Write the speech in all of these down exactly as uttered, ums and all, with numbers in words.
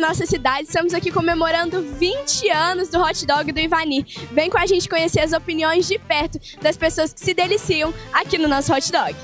na nossa cidade, estamos aqui comemorando vinte anos do hot dog do Ivanir. Vem com a gente conhecer as opiniões de perto das pessoas que se deliciam aqui no nosso hot dog.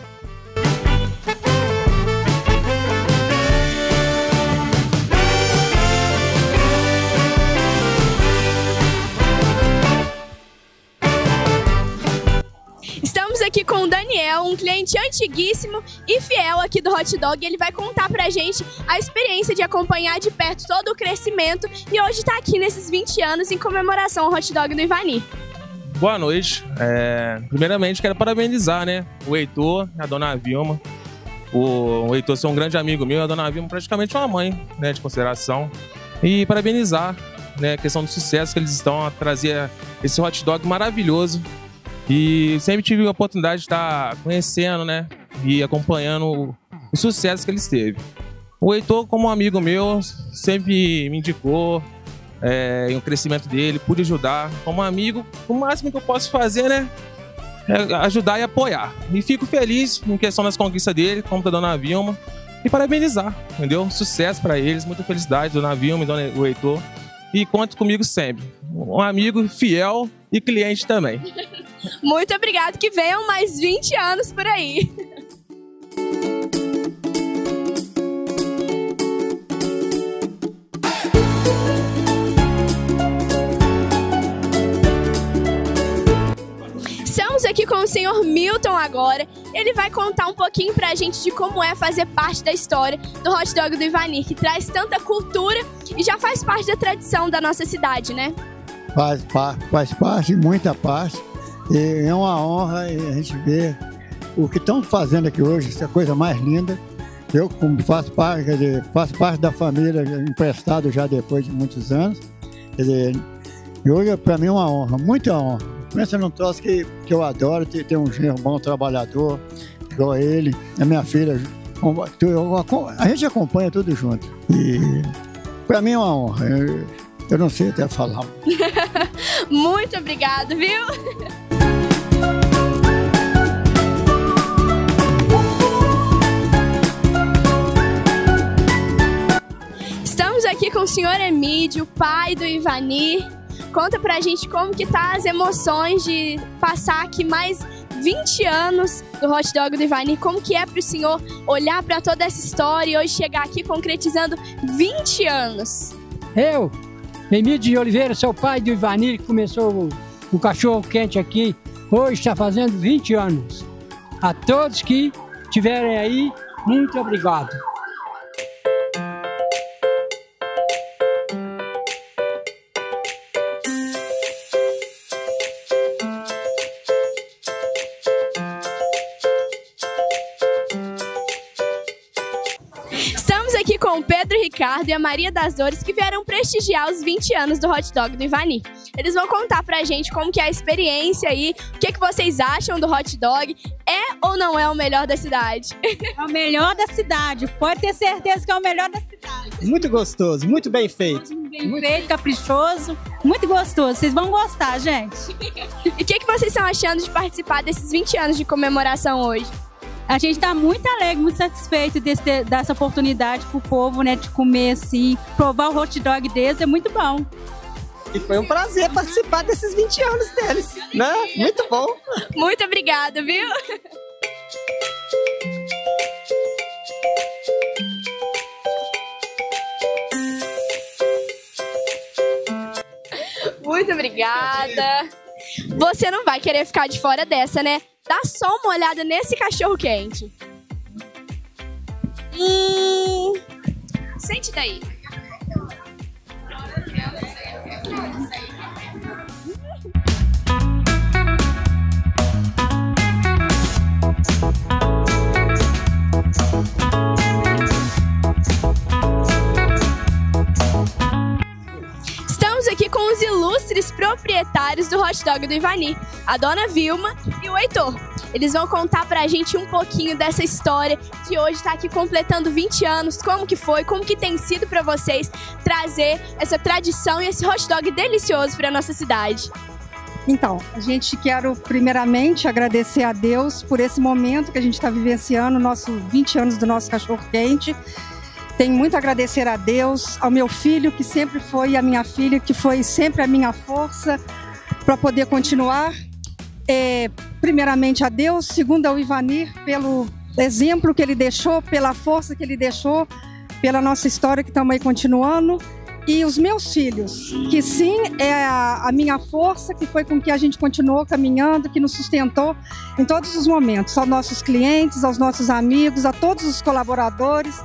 Aqui com o Daniel, um cliente antiguíssimo e fiel aqui do hot dog. Ele vai contar pra gente a experiência de acompanhar de perto todo o crescimento e hoje tá aqui nesses vinte anos em comemoração ao hot dog do Ivanir. Boa noite. É, primeiramente quero parabenizar, né, o Heitor e a dona Vilma. O, o Heitor é um grande amigo meu, a dona Vilma praticamente uma mãe, né, de consideração. E parabenizar, né, a questão do sucesso que eles estão a trazer esse hot dog maravilhoso. E sempre tive a oportunidade de estar conhecendo, né, e acompanhando o, o sucesso que eles teve. O Heitor, como um amigo meu, sempre me indicou é, o crescimento dele, pude ajudar. Como amigo, o máximo que eu posso fazer, né, é ajudar e apoiar. E fico feliz em questão das conquistas dele, como da dona Vilma, e parabenizar, entendeu? Sucesso para eles, muita felicidade, dona Vilma e dona o Heitor. E conta comigo sempre. Um amigo fiel e cliente também. Muito obrigado, que venham mais vinte anos por aí. Estamos aqui com o senhor Milton agora. Ele vai contar um pouquinho pra gente de como é fazer parte da história do hot dog do Ivanir, que traz tanta cultura e já faz parte da tradição da nossa cidade, né? Faz parte, faz parte, muita parte. E é uma honra a gente ver o que estão fazendo aqui hoje, essa coisa mais linda. Eu como faço parte, quer dizer, faço parte da família, emprestado já depois de muitos anos. Quer dizer, e hoje para mim é uma honra, muita honra. Pensa num troço que, que eu adoro, ter, ter um genro bom trabalhador, igual ele, a minha filha. A gente acompanha tudo junto. E para mim é uma honra, eu, eu não sei até falar. Muito obrigado, viu? Estamos aqui com o senhor Emílio, pai do Ivanir. Conta pra gente como que tá as emoções de passar aqui mais vinte anos do hot dog do Ivanir. Como que é pro senhor olhar pra toda essa história e hoje chegar aqui concretizando vinte anos? Eu, Emílio de Oliveira, sou pai do Ivanir, que começou o cachorro quente aqui. Hoje está fazendo vinte anos. A todos que estiverem aí, muito obrigado. Estamos aqui com o Pedro Ricardo e a Maria das Dores, que vieram prestigiar os vinte anos do hot dog do Ivanir. Eles vão contar pra gente como que é a experiência aí, o que, que vocês acham do hot dog, é ou não é o melhor da cidade? É o melhor da cidade, pode ter certeza que é o melhor da cidade. Muito gostoso, muito bem feito. Muito bem muito feito, feito, caprichoso, muito gostoso, vocês vão gostar, gente. E o que, que vocês estão achando de participar desses vinte anos de comemoração hoje? A gente está muito alegre, muito satisfeito desse, dessa oportunidade pro povo, né, de comer assim, provar o hot dog deles, é muito bom. E foi um prazer participar desses vinte anos deles, né? Muito bom. Muito obrigada, viu? Muito obrigada. Você não vai querer ficar de fora dessa, né? Dá só uma olhada nesse cachorro quente. Hum... Sente daí. Estamos aqui com os ilustres proprietários do hot dog do Ivanir, a dona Vilma e o Heitor. Eles vão contar pra gente um pouquinho dessa história que hoje tá aqui completando vinte anos, como que foi, como que tem sido pra vocês trazer essa tradição e esse hot dog delicioso pra nossa cidade. Então, a gente quero primeiramente agradecer a Deus por esse momento que a gente tá vivenciando, nosso vinte anos do nosso cachorro quente. Tenho muito a agradecer a Deus, ao meu filho, que sempre foi, e a minha filha, que foi sempre a minha força para poder continuar. É, primeiramente a Deus, segundo ao Ivanir, pelo exemplo que ele deixou, pela força que ele deixou, pela nossa história que estamos aí continuando. E os meus filhos, que sim, é a, a minha força, que foi com que a gente continuou caminhando, que nos sustentou em todos os momentos. Aos nossos clientes, aos nossos amigos, a todos os colaboradores,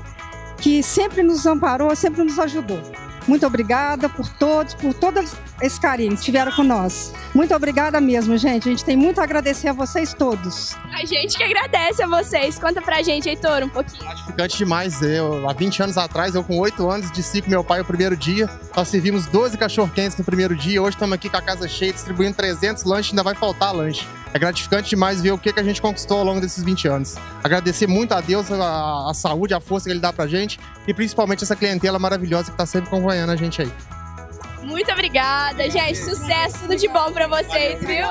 que sempre nos amparou, sempre nos ajudou. Muito obrigada por todos, por todo esse carinho que tiveram com nós. Muito obrigada mesmo, gente. A gente tem muito a agradecer a vocês todos. A gente que agradece a vocês. Conta pra gente, Heitor, um pouquinho. Gratificante demais. Eu, há vinte anos atrás, eu com oito anos, desci com meu pai o primeiro dia. Nós servimos doze cachorro-quentes no primeiro dia. Hoje estamos aqui com a casa cheia, distribuindo trezentos lanches. Ainda vai faltar lanche. É gratificante demais ver o que a gente conquistou ao longo desses vinte anos. Agradecer muito a Deus, a, a saúde, a força que Ele dá pra gente e principalmente essa clientela maravilhosa que tá sempre acompanhando a gente aí. Muito obrigada, gente. Sucesso, tudo de bom pra vocês, viu?